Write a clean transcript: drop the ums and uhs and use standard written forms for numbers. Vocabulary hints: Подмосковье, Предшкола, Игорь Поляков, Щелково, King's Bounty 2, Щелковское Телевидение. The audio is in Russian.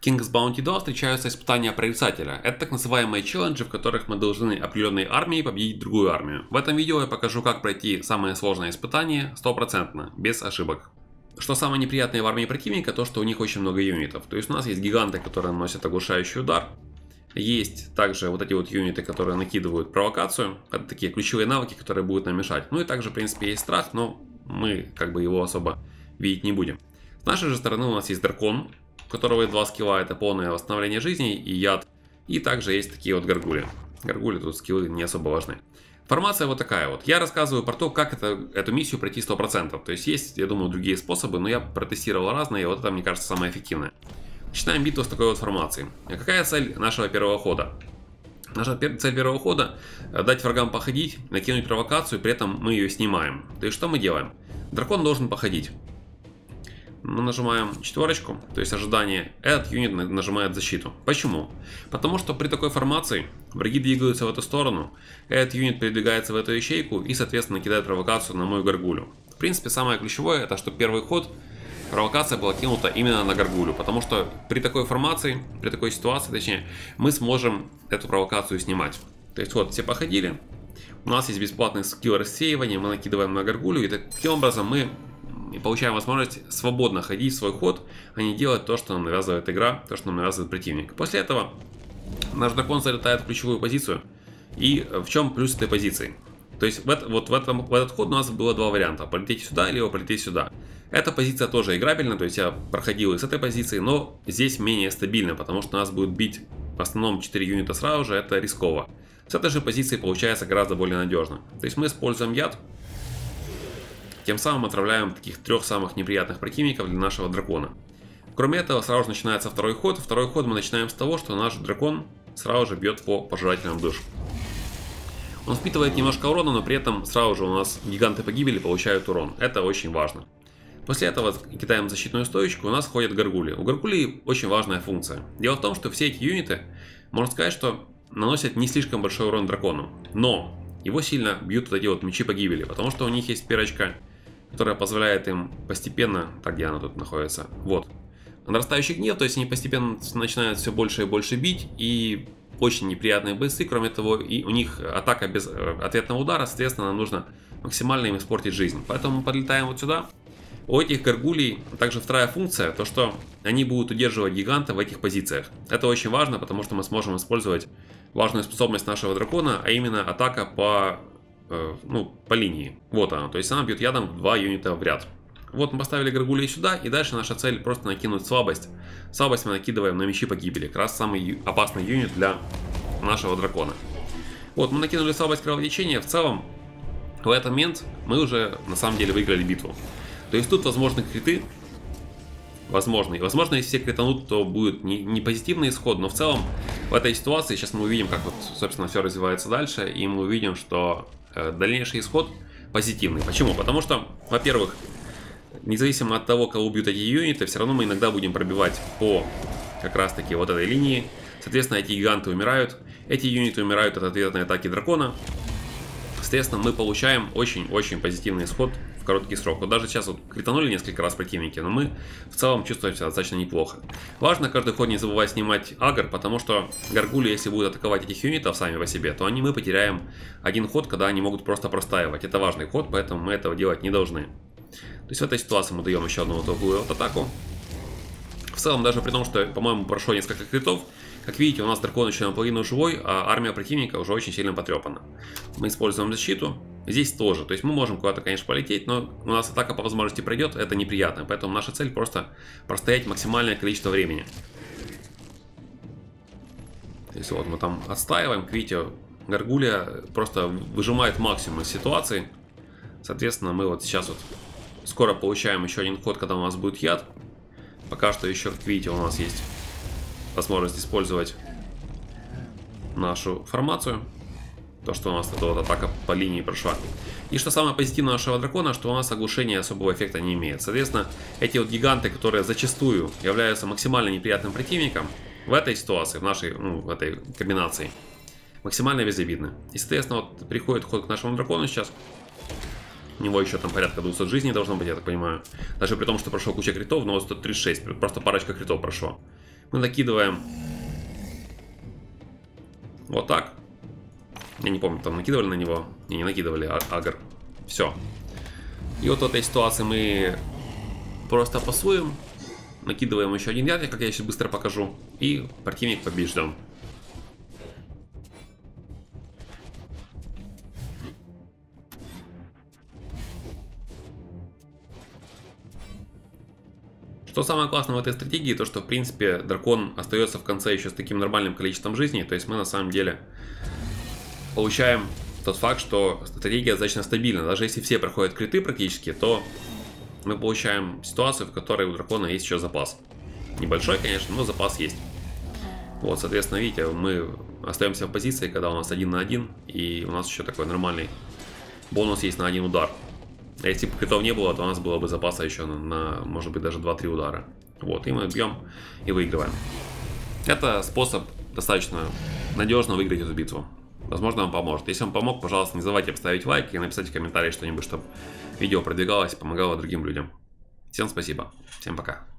В King's Bounty 2 встречаются испытания прорицателя. Это так называемые челленджи, в которых мы должны определенной армией победить другую армию. В этом видео я покажу, как пройти самые сложные испытания стопроцентно, без ошибок. Что самое неприятное в армии противника, то что у них очень много юнитов. То есть у нас есть гиганты, которые наносят оглушающий удар. Есть также вот эти вот юниты, которые накидывают провокацию. Это такие ключевые навыки, которые будут нам мешать. Ну и также, в принципе, есть страх, но мы как бы его особо видеть не будем. С нашей же стороны у нас есть дракон, у которого 2 скилла, это полное восстановление жизни и яд. И также есть такие вот гаргули. Гаргули тут скиллы не особо важны. Формация вот такая вот. Я рассказываю про то, как эту миссию пройти 100%. То есть, я думаю, другие способы, но я протестировал разные, и вот это, мне кажется, самое эффективное. Начинаем битву с такой вот формации. Какая цель нашего первого хода? Наша цель первого хода – дать врагам походить, накинуть провокацию, при этом мы ее снимаем. То есть, что мы делаем? Дракон должен походить. Мы нажимаем четверочку, то есть ожидание, этот юнит нажимает защиту. Почему? Потому что при такой формации враги двигаются в эту сторону, этот юнит передвигается в эту ячейку и, соответственно, кидает провокацию на мою гаргулю. В принципе, самое ключевое, это что первый ход провокация была кинута именно на гаргулю, потому что при такой формации, при такой ситуации, точнее, мы сможем эту провокацию снимать. То есть вот, все походили, у нас есть бесплатный скилл рассеивания, мы накидываем на гаргулю, и таким образом мы и получаем возможность свободно ходить в свой ход, а не делать то, что нам навязывает игра, то, что нам навязывает противник. После этого наш дракон залетает в ключевую позицию. И в чем плюс этой позиции? То есть в этот ход у нас было 2 варианта. Полететь сюда, либо полететь сюда. Эта позиция тоже играбельна, то есть я проходил и с этой позиции, но здесь менее стабильно, потому что нас будут бить в основном 4 юнита сразу же, это рисково. С этой же позиции получается гораздо более надежно. То есть мы используем яд. Тем самым отравляем таких 3 самых неприятных противников для нашего дракона. Кроме этого, сразу же начинается второй ход. Второй ход мы начинаем с того, что наш дракон сразу же бьет по пожирателям душ. Он впитывает немножко урона, но при этом сразу же у нас гиганты погибели получают урон. Это очень важно. После этого кидаем защитную стоечку, у нас ходят гаргули. У гаргулей очень важная функция. Дело в том, что все эти юниты, можно сказать, что наносят не слишком большой урон дракону. Но его сильно бьют вот эти вот мечи погибели, потому что у них есть перочка, которая позволяет им постепенно, так где она тут находится, вот, нарастающий гнев, то есть они постепенно начинают все больше и больше бить, и очень неприятные бойцы, кроме того, и у них атака без ответного удара, соответственно, нам нужно максимально им испортить жизнь, поэтому мы подлетаем вот сюда. У этих гаргулей также вторая функция, то что они будут удерживать гиганта в этих позициях. Это очень важно, потому что мы сможем использовать важную способность нашего дракона, а именно атака по линии. Вот она, то есть она бьет ядом 2 юнита в ряд. Вот мы поставили гаргулей сюда, и дальше наша цель просто накинуть слабость. Слабость мы накидываем на мечи погибели, как раз самый опасный юнит для нашего дракона. Вот, мы накинули слабость кровотечения, в целом в этот момент мы уже на самом деле выиграли битву. То есть тут возможны криты, возможно, если все кританут, то будет не позитивный исход, но в целом в этой ситуации сейчас мы увидим, как вот, собственно, все развивается дальше, и мы увидим, что дальнейший исход позитивный. Почему? Потому что, во-первых, независимо от того, кого убьют эти юниты, все равно мы иногда будем пробивать по как раз-таки вот этой линии. Соответственно, эти гиганты умирают, эти юниты умирают от ответной атаки дракона. Соответственно, мы получаем очень-очень позитивный исход в короткий срок. Вот даже сейчас вот кританули несколько раз противники, но мы в целом чувствуем себя достаточно неплохо. Важно каждый ход не забывать снимать агр, потому что гаргули, если будут атаковать этих юнитов сами по себе, то мы потеряем один ход, когда они могут просто простаивать. Это важный ход, поэтому мы этого делать не должны. То есть в этой ситуации мы даем еще одну вот такую вот атаку. В целом, даже при том, что, по-моему, прошло несколько критов, как видите, у нас дракон еще наполовину живой, а армия противника уже очень сильно потрепана. Мы используем защиту. Здесь тоже. То есть мы можем куда-то, конечно, полететь, но у нас атака по возможности пройдет, это неприятно. Поэтому наша цель просто простоять максимальное количество времени. То есть вот мы там отстаиваем, как видите, гаргуля просто выжимает максимум из ситуации. Соответственно, мы вот сейчас вот скоро получаем еще один ход, когда у нас будет яд. Пока что еще, как видите, у нас есть возможность использовать нашу формацию. То, что у нас эта вот атака по линии прошла. И что самое позитивное нашего дракона, что у нас оглушение особого эффекта не имеет. Соответственно, эти вот гиганты, которые зачастую являются максимально неприятным противником, в этой ситуации, в этой комбинации, максимально безобидны. И, соответственно, вот приходит ход к нашему дракону сейчас. У него еще там порядка 200 жизней должно быть, я так понимаю. Даже при том, что прошло куча критов, но вот 136, просто парочка критов прошло. мы накидываем вот так. Я не помню, там накидывали на него? Не накидывали, агр. Все. И вот в этой ситуации мы просто пасуем, накидываем еще один яд, как я еще быстро покажу, и противник побежден. Что самое классное в этой стратегии, то что в принципе дракон остается в конце еще с таким нормальным количеством жизни, то есть мы на самом деле получаем тот факт, что стратегия достаточно стабильна, даже если все проходят криты практически, то мы получаем ситуацию, в которой у дракона есть еще запас. Небольшой, конечно, но запас есть. Вот, соответственно, видите, мы остаемся в позиции, когда у нас 1 на 1, и у нас еще такой нормальный бонус есть на 1 удар. А если бы критов не было, то у нас было бы запаса еще на, может быть, даже 2-3 удара. Вот, и мы бьем и выигрываем. Это способ достаточно надежно выиграть эту битву. Возможно, вам поможет. Если вам помог, пожалуйста, не забывайте поставить лайк и написать в комментарии что-нибудь, чтобы видео продвигалось и помогало другим людям. Всем спасибо. Всем пока.